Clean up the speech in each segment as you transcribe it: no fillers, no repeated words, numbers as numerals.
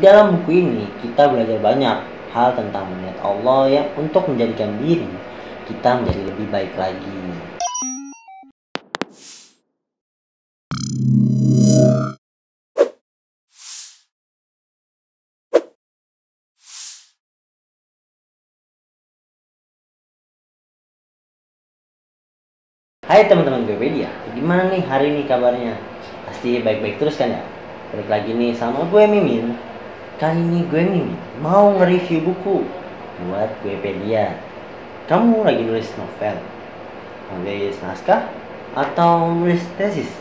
Dalam buku ini kita belajar banyak hal tentang mengingat Allah ya, untuk menjadikan diri kita menjadi lebih baik lagi. Hai teman-teman Guepedia, gimana nih hari ini kabarnya? Pasti baik-baik terus kan ya? Balik lagi nih sama gue Mimin. Kali ini gue Mimin mau nge-review buku buat Guepedia. Kamu lagi nulis novel, nulis naskah, atau nulis tesis?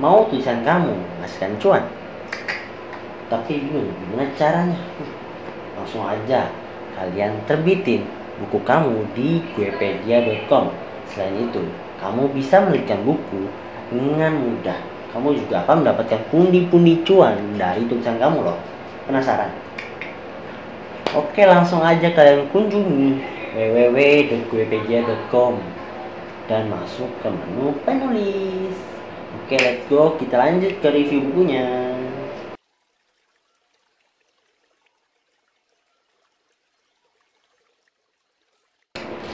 Mau tulisan kamu menghasilkan cuan? Tapi bingung gimana caranya? Langsung aja kalian terbitin buku kamu di guepedia.com. Selain itu, kamu bisa menerbitkan buku dengan mudah. Kamu juga akan mendapatkan pundi-pundi cuan dari tulisan kamu loh. Penasaran? Oke, langsung aja kalian kunjungi www.guepedia.com dan masuk ke menu penulis. Oke, let's go, kita lanjut ke review bukunya.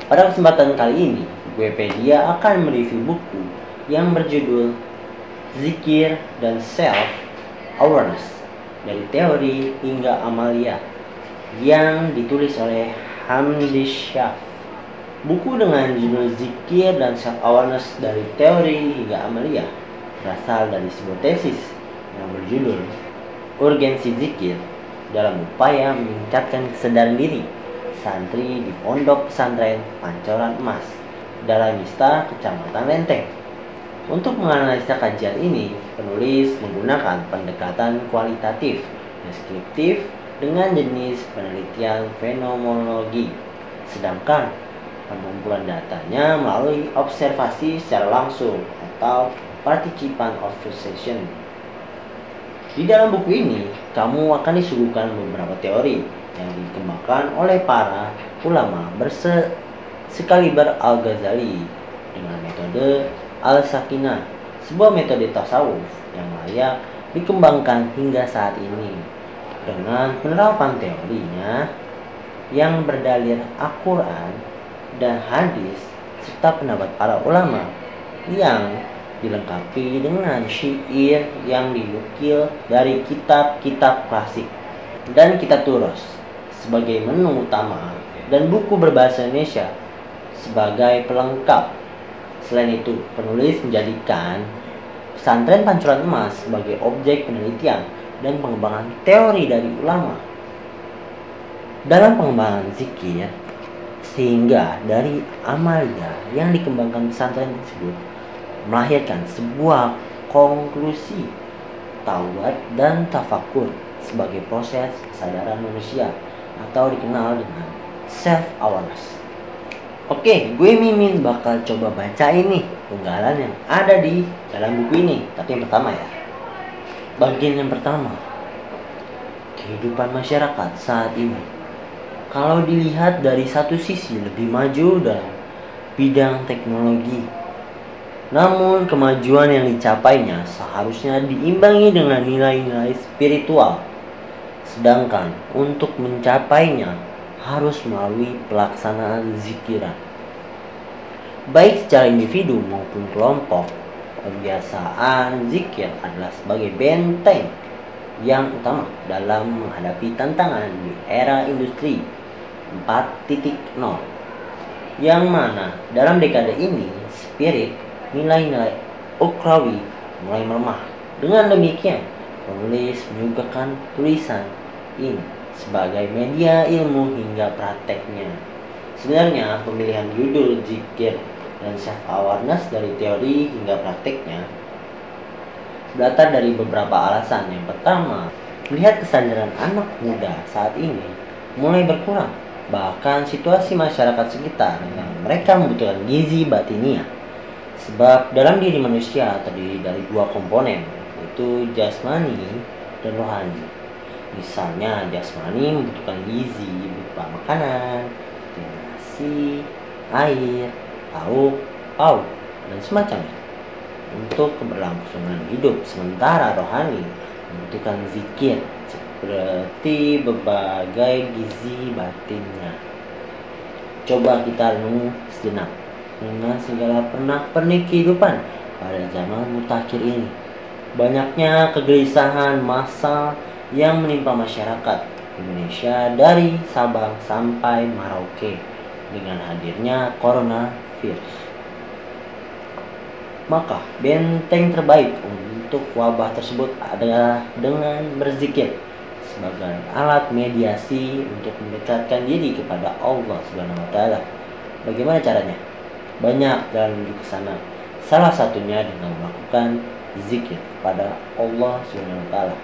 Pada kesempatan kali ini, Guepedia akan mereview buku yang berjudul Dzikir dan Self Awareness, dari teori hingga amalia, yang ditulis oleh Hamdisyaf. Buku dengan judul Dzikir dan Self Awareness dari teori hingga amalia berasal dari sebuah tesis yang berjudul Urgensi Dzikir dalam upaya meningkatkan kesadaran diri santri di pondok pesantren Pancuran Emas dalam Mista, Kecamatan Lenteng. Untuk menganalisa kajian ini, penulis menggunakan pendekatan kualitatif deskriptif dengan jenis penelitian fenomenologi, sedangkan pengumpulan datanya melalui observasi secara langsung atau participant observation. Di dalam buku ini, kamu akan disuguhkan beberapa teori yang dikembangkan oleh para ulama sekaliber Al-Ghazali dengan metode Al-Sakinah, sebuah metode tasawuf yang layak dikembangkan hingga saat ini dengan penerapan teorinya yang berdalil Al-Quran dan hadis serta pendapat para ulama yang dilengkapi dengan syair yang dinukil dari kitab-kitab klasik dan kitab Turos sebagai menu utama dan buku berbahasa Indonesia sebagai pelengkap. Selain itu, penulis menjadikan pesantren Pancuran Emas sebagai objek penelitian dan pengembangan teori dari ulama dalam pengembangan zikir, sehingga dari amalia yang dikembangkan pesantren tersebut melahirkan sebuah konklusi taubat dan tafakur sebagai proses kesadaran manusia atau dikenal dengan self awareness. Oke, gue Mimin bakal coba baca ini penggalan yang ada di dalam buku ini. Tapi yang pertama ya, bagian yang pertama, kehidupan masyarakat saat ini kalau dilihat dari satu sisi lebih maju dalam bidang teknologi, namun kemajuan yang dicapainya seharusnya diimbangi dengan nilai-nilai spiritual, sedangkan untuk mencapainya harus melalui pelaksanaan zikiran baik secara individu maupun kelompok. Kebiasaan zikir adalah sebagai benteng yang utama dalam menghadapi tantangan di era industri 4.0, yang mana dalam dekade ini spirit nilai-nilai ukrawi mulai melemah. Dengan demikian, penulis menyuguhkan tulisan ini sebagai media ilmu hingga prakteknya. Sebenarnya pemilihan judul Dzikir dan Self Awareness dari teori hingga prakteknya berlatar dari beberapa alasan. Yang pertama, melihat kesadaran anak muda saat ini mulai berkurang, bahkan situasi masyarakat sekitar yang mereka membutuhkan gizi batinia, sebab dalam diri manusia terdiri dari dua komponen, yaitu jasmani dan rohani. Misalnya jasmani membutuhkan gizi berupa makanan, nasi, air, lauk, pauk, dan semacamnya untuk keberlangsungan hidup. Sementara rohani membutuhkan zikir berarti berbagai gizi batinnya. Coba kita renung sejenak dengan segala pernak-pernik kehidupan pada zaman mutakhir ini. Banyaknya kegelisahan massa yang menimpa masyarakat Indonesia dari Sabang sampai Merauke dengan hadirnya Corona virus. Maka benteng terbaik untuk wabah tersebut adalah dengan berzikir sebagai alat mediasi untuk mendekatkan diri kepada Allah Subhanahu wa Ta'ala. Bagaimana caranya? Banyak jalan menuju ke sana. Salah satunya dengan melakukan zikir kepada Allah Subhanahu wa Ta'ala.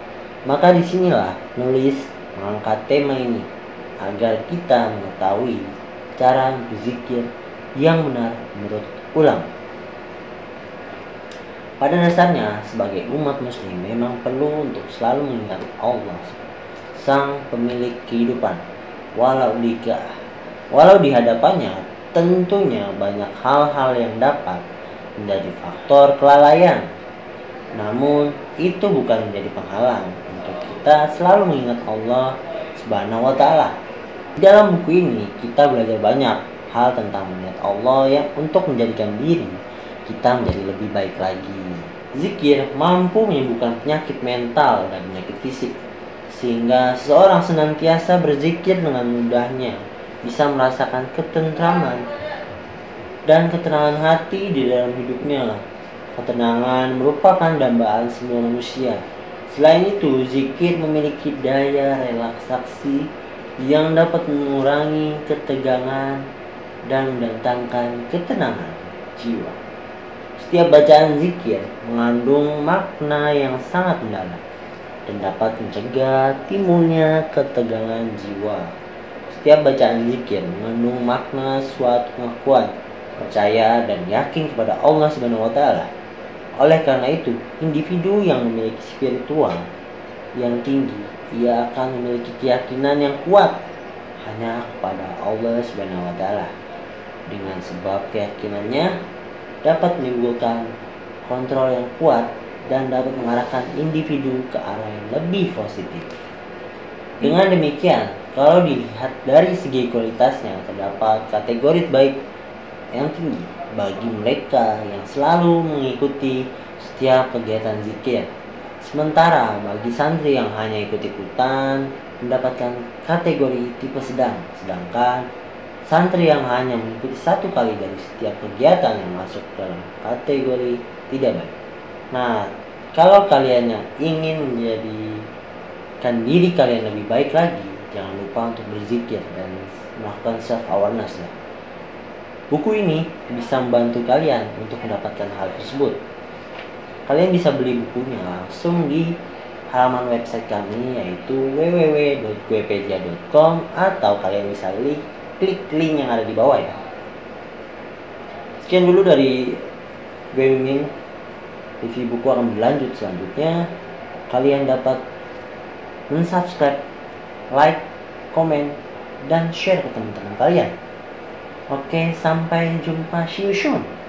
Maka disinilah nulis mengangkat tema ini agar kita mengetahui cara berzikir yang benar menurut ulama. Pada dasarnya, sebagai umat muslim memang perlu untuk selalu mengingat Allah sang pemilik kehidupan, walau di hadapannya tentunya banyak hal-hal yang dapat menjadi faktor kelalaian. Namun itu bukan menjadi penghalang untuk kita selalu mengingat Allah Subhanahu wa Ta'ala. Dalam buku ini kita belajar banyak hal tentang mengingat Allah yang untuk menjadikan diri kita menjadi lebih baik lagi. Zikir mampu menyembuhkan penyakit mental dan penyakit fisik, sehingga seorang senantiasa berzikir dengan mudahnya bisa merasakan ketentraman dan ketenangan hati di dalam hidupnya. Ketenangan merupakan dambaan semua manusia. Selain itu, zikir memiliki daya relaksasi yang dapat mengurangi ketegangan dan mendatangkan ketenangan jiwa. Setiap bacaan zikir mengandung makna yang sangat mendalam dan dapat mencegah timbulnya ketegangan jiwa. Setiap bacaan zikir mengandung makna suatu pengakuan, percaya dan yakin kepada Allah Subhanahu wa Ta'ala. Oleh karena itu, individu yang memiliki spiritual yang tinggi, ia akan memiliki keyakinan yang kuat hanya kepada Allah Subhanahu wa Ta'ala. Dengan sebab keyakinannya dapat menimbulkan kontrol yang kuat dan dapat mengarahkan individu ke arah yang lebih positif. Dengan demikian, kalau dilihat dari segi kualitasnya, terdapat kategori baik yang tinggi bagi mereka yang selalu mengikuti setiap kegiatan zikir. Sementara bagi santri yang hanya ikut-ikutan mendapatkan kategori tipe sedang, sedangkan santri yang hanya mengikuti satu kali dari setiap kegiatan yang masuk dalam kategori tidak baik. Nah, kalau kalian yang ingin menjadikan diri kalian lebih baik lagi, jangan lupa untuk berzikir dan melakukan self awareness ya. Buku ini bisa membantu kalian untuk mendapatkan hal tersebut. Kalian bisa beli bukunya langsung di halaman website kami, yaitu www.guepedia.com, atau kalian bisa klik link yang ada di bawah ya. Sekian dulu dari gue, Mimin. Review buku akan berlanjut selanjutnya. Kalian dapat mensubscribe, like, komen, dan share ke teman-teman kalian. Oke, sampai jumpa. See you soon.